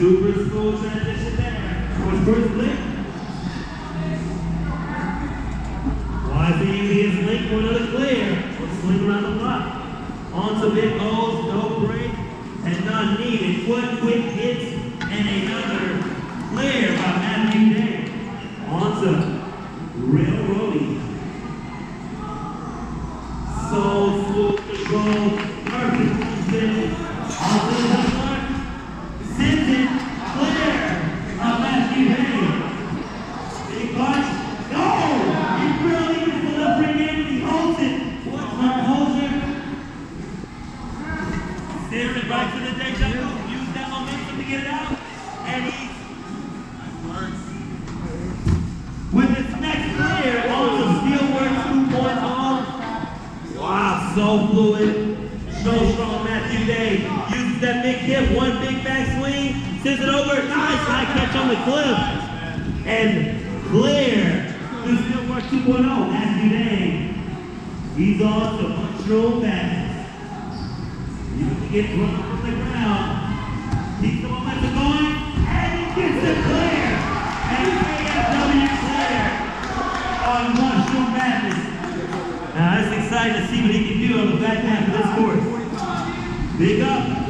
Superfluous and Brooklyn. Wide for UVS Link, one other clear. Let's swing around the block. On to big O's, no break, and none needed. One quick hit and another clear by Matthew Day. On to railroading. So full control, perfect finish. On to the block. Sends it clear by Matthew Day. Big punch. No! He really is the left ring in. He holds it. What's my holder? Steering it right to the deja vu. Use that momentum to get it out. And he's with his next clear on the Steelworks 2.0. Wow, so fluid. So strong, Matthew Day. Uses that big hip, one big backswing, sends it over. Nice high catch on the clip. And clear. This Steelworks 2.0, Matthew Day. He's on to control passes. You can get run from the ground. Keep the momentum going. And he gets it clear. On Mushroom Madness. Now, it's exciting to see what he can do on the back half of this course. Big up.